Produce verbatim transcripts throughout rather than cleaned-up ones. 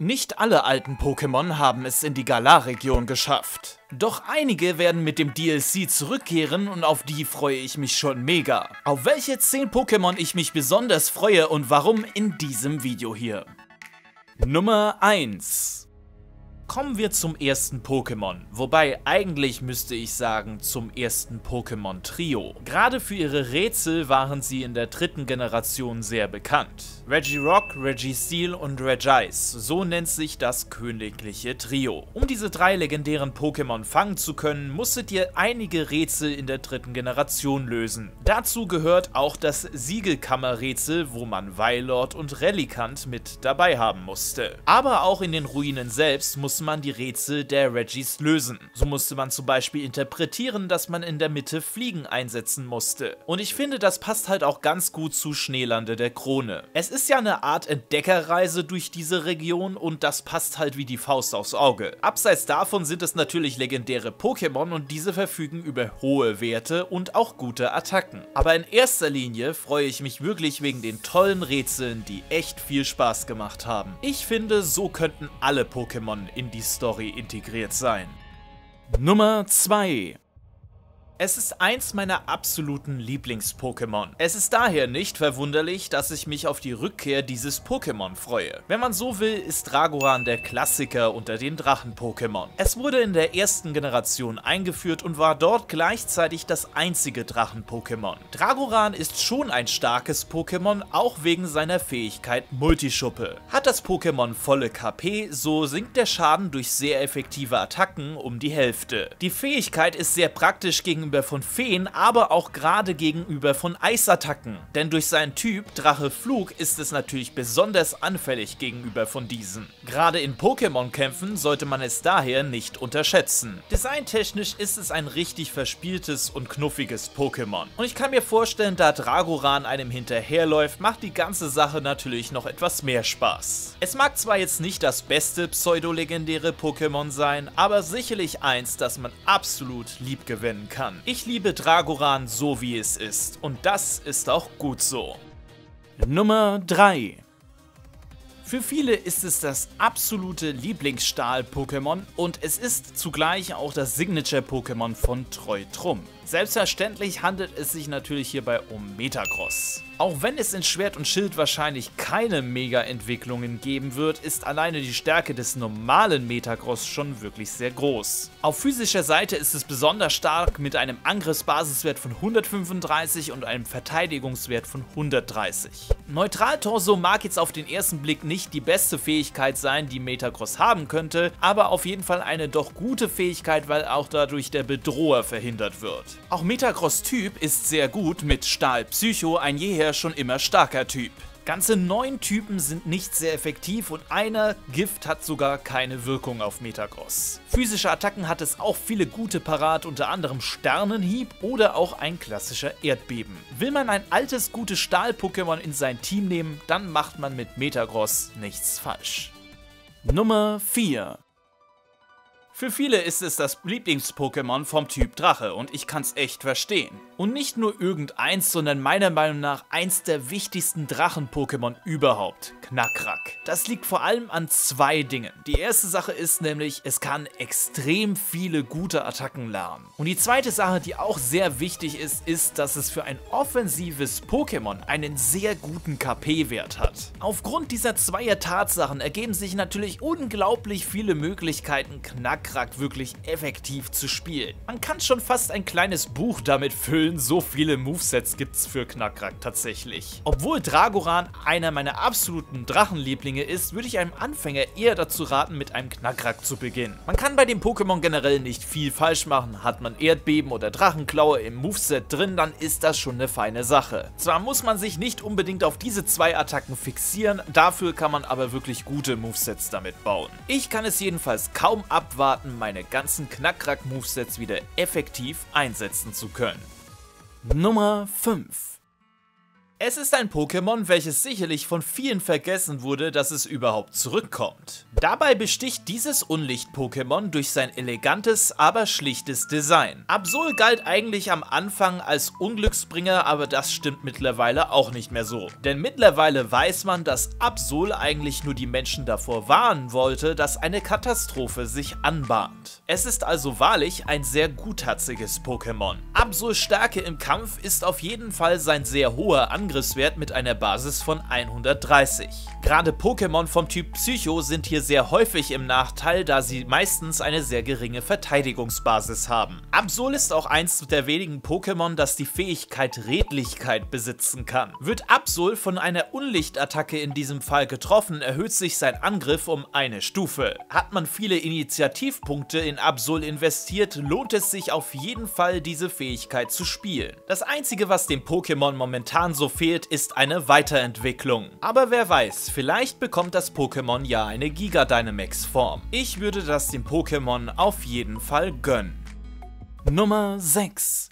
Nicht alle alten Pokémon haben es in die Galar-Region geschafft. Doch einige werden mit dem D L C zurückkehren und auf die freue ich mich schon mega. Auf welche zehn Pokémon ich mich besonders freue und warum in diesem Video hier. Nummer eins. Kommen wir zum ersten Pokémon, wobei eigentlich müsste ich sagen zum ersten Pokémon-Trio. Gerade für ihre Rätsel waren sie in der dritten Generation sehr bekannt. Regirock, Registeel und Regice, so nennt sich das königliche Trio. Um diese drei legendären Pokémon fangen zu können, musstet ihr einige Rätsel in der dritten Generation lösen. Dazu gehört auch das Siegelkammerrätsel, wo man Weilord und Relikant mit dabei haben musste. Aber auch in den Ruinen selbst musste man die Rätsel der Regis lösen. So musste man zum Beispiel interpretieren, dass man in der Mitte Fliegen einsetzen musste. Und ich finde, das passt halt auch ganz gut zu Schneelande der Krone. Es ist Ist ja eine Art Entdeckerreise durch diese Region und das passt halt wie die Faust aufs Auge. Abseits davon sind es natürlich legendäre Pokémon und diese verfügen über hohe Werte und auch gute Attacken. Aber in erster Linie freue ich mich wirklich wegen den tollen Rätseln, die echt viel Spaß gemacht haben. Ich finde, so könnten alle Pokémon in die Story integriert sein. Nummer zwei. Es ist eins meiner absoluten Lieblings-Pokémon. Es ist daher nicht verwunderlich, dass ich mich auf die Rückkehr dieses Pokémon freue. Wenn man so will, ist Dragoran der Klassiker unter den Drachen-Pokémon. Es wurde in der ersten Generation eingeführt und war dort gleichzeitig das einzige Drachen-Pokémon. Dragoran ist schon ein starkes Pokémon, auch wegen seiner Fähigkeit Multischuppe. Hat das Pokémon volle K P, so sinkt der Schaden durch sehr effektive Attacken um die Hälfte. Die Fähigkeit ist sehr praktisch gegen von Feen, aber auch gerade gegenüber von Eisattacken. Denn durch seinen Typ Drache Flug ist es natürlich besonders anfällig gegenüber von diesen. Gerade in Pokémon-Kämpfen sollte man es daher nicht unterschätzen. Designtechnisch ist es ein richtig verspieltes und knuffiges Pokémon. Und ich kann mir vorstellen, da Dragoran einem hinterherläuft, macht die ganze Sache natürlich noch etwas mehr Spaß. Es mag zwar jetzt nicht das beste pseudolegendäre Pokémon sein, aber sicherlich eins, das man absolut lieb gewinnen kann. Ich liebe Dragoran so wie es ist und das ist auch gut so. Nummer drei. Für viele ist es das absolute Lieblingsstahl-Pokémon und es ist zugleich auch das Signature-Pokémon von Treutrum. Selbstverständlich handelt es sich natürlich hierbei um Metagross. Auch wenn es in Schwert und Schild wahrscheinlich keine Mega-Entwicklungen geben wird, ist alleine die Stärke des normalen Metagross schon wirklich sehr groß. Auf physischer Seite ist es besonders stark mit einem Angriffsbasiswert von hundertfünfunddreißig und einem Verteidigungswert von hundertdreißig. Neutral-Torso mag jetzt auf den ersten Blick nicht die beste Fähigkeit sein, die Metagross haben könnte, aber auf jeden Fall eine doch gute Fähigkeit, weil auch dadurch der Bedroher verhindert wird. Auch Metagross-Typ ist sehr gut, mit Stahl-Psycho ein jeher schon immer starker Typ. Ganze neun Typen sind nicht sehr effektiv und einer Gift hat sogar keine Wirkung auf Metagross. Physische Attacken hat es auch viele gute parat, unter anderem Sternenhieb oder auch ein klassischer Erdbeben. Will man ein altes, gutes Stahl-Pokémon in sein Team nehmen, dann macht man mit Metagross nichts falsch. Nummer vier. Für viele ist es das Lieblings-Pokémon vom Typ Drache und ich kann's echt verstehen. Und nicht nur irgendeins, sondern meiner Meinung nach eins der wichtigsten Drachen-Pokémon überhaupt, Knackrack. Das liegt vor allem an zwei Dingen. Die erste Sache ist nämlich, es kann extrem viele gute Attacken lernen. Und die zweite Sache, die auch sehr wichtig ist, ist, dass es für ein offensives Pokémon einen sehr guten K P-Wert hat. Aufgrund dieser zweier Tatsachen ergeben sich natürlich unglaublich viele Möglichkeiten, Knackrack wirklich effektiv zu spielen. Man kann schon fast ein kleines Buch damit füllen, so viele Movesets gibt's für Knackrack tatsächlich. Obwohl Dragoran einer meiner absoluten Drachenlieblinge ist, würde ich einem Anfänger eher dazu raten, mit einem Knackrack zu beginnen. Man kann bei dem Pokémon generell nicht viel falsch machen. Hat man Erdbeben oder Drachenklaue im Moveset drin, dann ist das schon eine feine Sache. Zwar muss man sich nicht unbedingt auf diese zwei Attacken fixieren, dafür kann man aber wirklich gute Movesets damit bauen. Ich kann es jedenfalls kaum abwarten, meine ganzen Knackrack-Movesets wieder effektiv einsetzen zu können. Nummer fünf. Es ist ein Pokémon, welches sicherlich von vielen vergessen wurde, dass es überhaupt zurückkommt. Dabei besticht dieses Unlicht-Pokémon durch sein elegantes, aber schlichtes Design. Absol galt eigentlich am Anfang als Unglücksbringer, aber das stimmt mittlerweile auch nicht mehr so. Denn mittlerweile weiß man, dass Absol eigentlich nur die Menschen davor warnen wollte, dass eine Katastrophe sich anbahnt. Es ist also wahrlich ein sehr gutherziges Pokémon. Absols Stärke im Kampf ist auf jeden Fall sein sehr hoher Angriff. Angriffswert mit einer Basis von hundertdreißig. Gerade Pokémon vom Typ Psycho sind hier sehr häufig im Nachteil, da sie meistens eine sehr geringe Verteidigungsbasis haben. Absol ist auch eins der wenigen Pokémon, das die Fähigkeit Redlichkeit besitzen kann. Wird Absol von einer Unlichtattacke in diesem Fall getroffen, erhöht sich sein Angriff um eine Stufe. Hat man viele Initiativpunkte in Absol investiert, lohnt es sich auf jeden Fall, diese Fähigkeit zu spielen. Das einzige, was dem Pokémon momentan so fehlt, ist eine Weiterentwicklung. Aber wer weiß, vielleicht bekommt das Pokémon ja eine Giga Dynamax Form. Ich würde das dem Pokémon auf jeden Fall gönnen. Nummer sechs.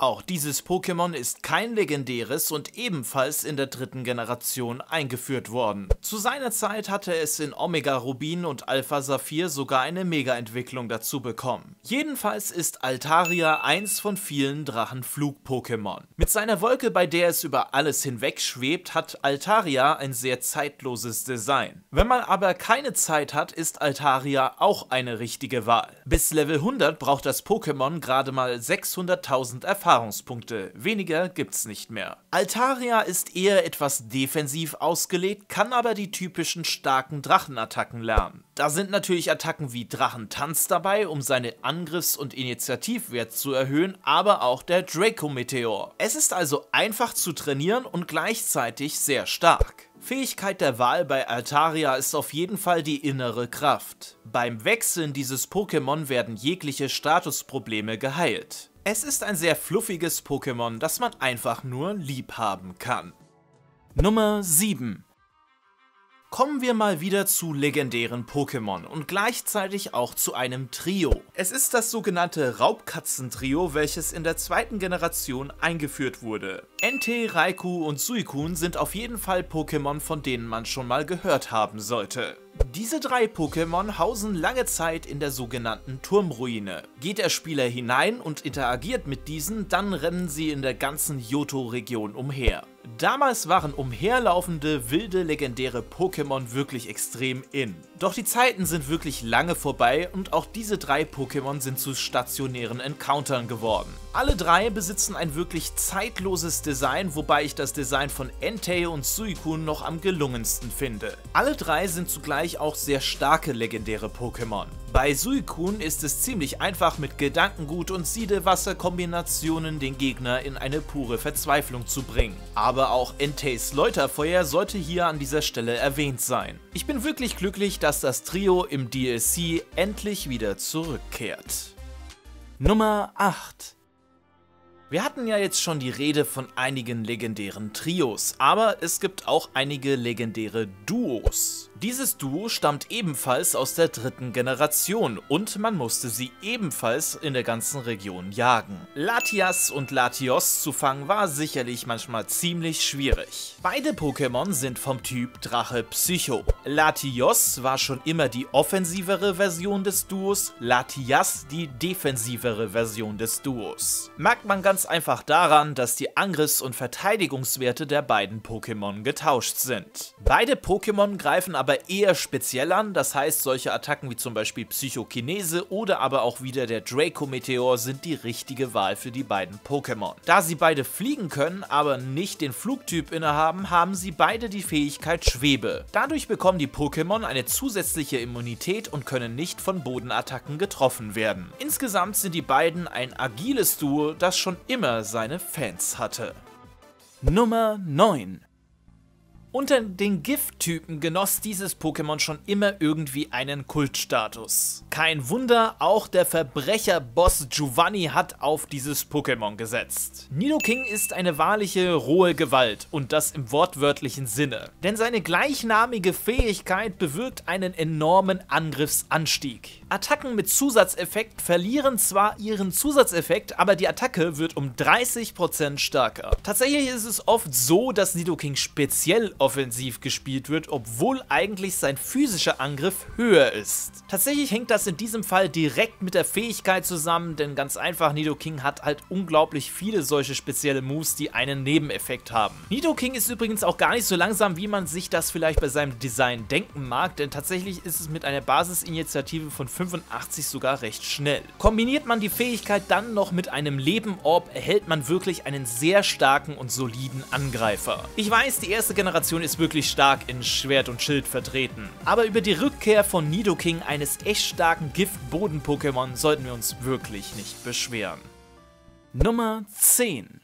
Auch dieses Pokémon ist kein legendäres und ebenfalls in der dritten Generation eingeführt worden. Zu seiner Zeit hatte es in Omega Rubin und Alpha Saphir sogar eine Mega-Entwicklung dazu bekommen. Jedenfalls ist Altaria eins von vielen Drachenflug-Pokémon. Mit seiner Wolke, bei der es über alles hinweg schwebt, hat Altaria ein sehr zeitloses Design. Wenn man aber keine Zeit hat, ist Altaria auch eine richtige Wahl. Bis Level hundert braucht das Pokémon gerade mal sechshunderttausend Erfahrungspunkte. Erfahrungspunkte, weniger gibt's nicht mehr. Altaria ist eher etwas defensiv ausgelegt, kann aber die typischen starken Drachenattacken lernen. Da sind natürlich Attacken wie Drachentanz dabei, um seine Angriffs- und Initiativwert zu erhöhen, aber auch der Draco Meteor. Es ist also einfach zu trainieren und gleichzeitig sehr stark. Fähigkeit der Wahl bei Altaria ist auf jeden Fall die innere Kraft. Beim Wechseln dieses Pokémon werden jegliche Statusprobleme geheilt. Es ist ein sehr fluffiges Pokémon, das man einfach nur lieb haben kann. Nummer sieben. Kommen wir mal wieder zu legendären Pokémon und gleichzeitig auch zu einem Trio. Es ist das sogenannte Raubkatzentrio, welches in der zweiten Generation eingeführt wurde. Entei, Raikou und Suicune sind auf jeden Fall Pokémon, von denen man schon mal gehört haben sollte. Diese drei Pokémon hausen lange Zeit in der sogenannten Turmruine. Geht der Spieler hinein und interagiert mit diesen, dann rennen sie in der ganzen Johto-Region umher. Damals waren umherlaufende, wilde, legendäre Pokémon wirklich extrem in. Doch die Zeiten sind wirklich lange vorbei und auch diese drei Pokémon sind zu stationären Encountern geworden. Alle drei besitzen ein wirklich zeitloses Design, wobei ich das Design von Entei und Suicune noch am gelungensten finde. Alle drei sind zugleich auch sehr starke legendäre Pokémon. Bei Suicune ist es ziemlich einfach, mit Gedankengut und Siedewasser-Kombinationen den Gegner in eine pure Verzweiflung zu bringen. Aber auch Enteis Läuterfeuer sollte hier an dieser Stelle erwähnt sein. Ich bin wirklich glücklich, dass das Trio im D L C endlich wieder zurückkehrt. Nummer acht. Wir hatten ja jetzt schon die Rede von einigen legendären Trios, aber es gibt auch einige legendäre Duos. Dieses Duo stammt ebenfalls aus der dritten Generation und man musste sie ebenfalls in der ganzen Region jagen. Latias und Latios zu fangen war sicherlich manchmal ziemlich schwierig. Beide Pokémon sind vom Typ Drache Psycho. Latios war schon immer die offensivere Version des Duos, Latias die defensivere Version des Duos. Merkt man ganz einfach daran, dass die Angriffs- und Verteidigungswerte der beiden Pokémon getauscht sind. Beide Pokémon greifen aber eher speziell an, das heißt, solche Attacken wie zum Beispiel Psychokinese oder aber auch wieder der Draco Meteor sind die richtige Wahl für die beiden Pokémon. Da sie beide fliegen können, aber nicht den Flugtyp innehaben, haben sie beide die Fähigkeit Schwebe. Dadurch bekommen die Pokémon eine zusätzliche Immunität und können nicht von Bodenattacken getroffen werden. Insgesamt sind die beiden ein agiles Duo, das schon immer seine Fans hatte. Nummer neun. Unter den Gift-Typen genoss dieses Pokémon schon immer irgendwie einen Kultstatus. Kein Wunder, auch der Verbrecherboss Giovanni hat auf dieses Pokémon gesetzt. Nidoking ist eine wahrliche rohe Gewalt und das im wortwörtlichen Sinne, denn seine gleichnamige Fähigkeit bewirkt einen enormen Angriffsanstieg. Attacken mit Zusatzeffekt verlieren zwar ihren Zusatzeffekt, aber die Attacke wird um dreißig Prozent stärker. Tatsächlich ist es oft so, dass Nidoking speziell offensiv gespielt wird, obwohl eigentlich sein physischer Angriff höher ist. Tatsächlich hängt das in diesem Fall direkt mit der Fähigkeit zusammen, denn ganz einfach, Nidoking hat halt unglaublich viele solche spezielle Moves, die einen Nebeneffekt haben. Nidoking ist übrigens auch gar nicht so langsam, wie man sich das vielleicht bei seinem Design denken mag, denn tatsächlich ist es mit einer Basisinitiative von fünfundachtzig sogar recht schnell. Kombiniert man die Fähigkeit dann noch mit einem Leben-Orb, erhält man wirklich einen sehr starken und soliden Angreifer. Ich weiß, die erste Generation ist wirklich stark in Schwert und Schild vertreten, aber über die Rückkehr von Nidoking, eines echt starken Gift-Boden-Pokémon, sollten wir uns wirklich nicht beschweren. Nummer zehn.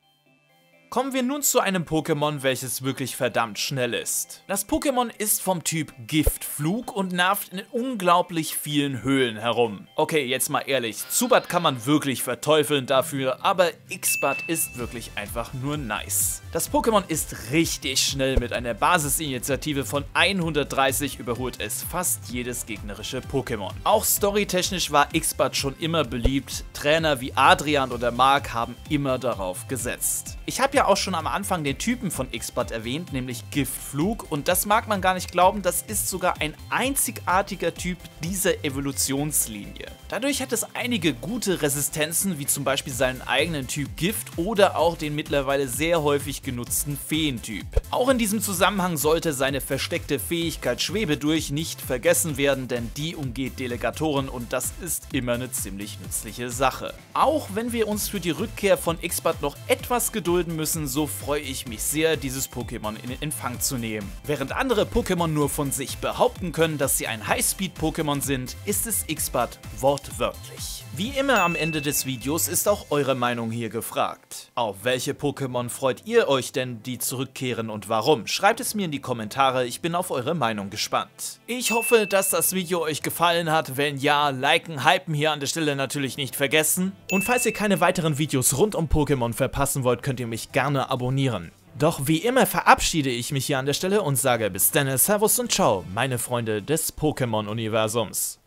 Kommen wir nun zu einem Pokémon, welches wirklich verdammt schnell ist. Das Pokémon ist vom Typ Giftflug und nervt in unglaublich vielen Höhlen herum. Okay, jetzt mal ehrlich, Zubat kann man wirklich verteufeln dafür, aber X-Bat ist wirklich einfach nur nice. Das Pokémon ist richtig schnell, mit einer Basisinitiative von hundertdreißig überholt es fast jedes gegnerische Pokémon. Auch storytechnisch war X-Bat schon immer beliebt, Trainer wie Adrian oder Mark haben immer darauf gesetzt. Ich habe ja auch schon am Anfang den Typen von X-Bat erwähnt, nämlich Giftflug, und das mag man gar nicht glauben, das ist sogar ein einzigartiger Typ dieser Evolutionslinie. Dadurch hat es einige gute Resistenzen, wie zum Beispiel seinen eigenen Typ Gift oder auch den mittlerweile sehr häufig genutzten Feentyp. Auch in diesem Zusammenhang sollte seine versteckte Fähigkeit Schwebedurch nicht vergessen werden, denn die umgeht Delegatoren und das ist immer eine ziemlich nützliche Sache. Auch wenn wir uns für die Rückkehr von X-Bat noch etwas gedulden müssen, so freue ich mich sehr, dieses Pokémon in Empfang zu nehmen. Während andere Pokémon nur von sich behaupten können, dass sie ein Highspeed-Pokémon sind, ist es X-Bat wortwörtlich. Wie immer am Ende des Videos ist auch eure Meinung hier gefragt. Auf welche Pokémon freut ihr euch denn, die zurückkehren, und warum? Schreibt es mir in die Kommentare, ich bin auf eure Meinung gespannt. Ich hoffe, dass das Video euch gefallen hat. Wenn ja, liken, hypen hier an der Stelle natürlich nicht vergessen. Und falls ihr keine weiteren Videos rund um Pokémon verpassen wollt, könnt ihr mich gerne abonnieren. Doch wie immer verabschiede ich mich hier an der Stelle und sage bis dann, Servus und Ciao, meine Freunde des Pokémon-Universums.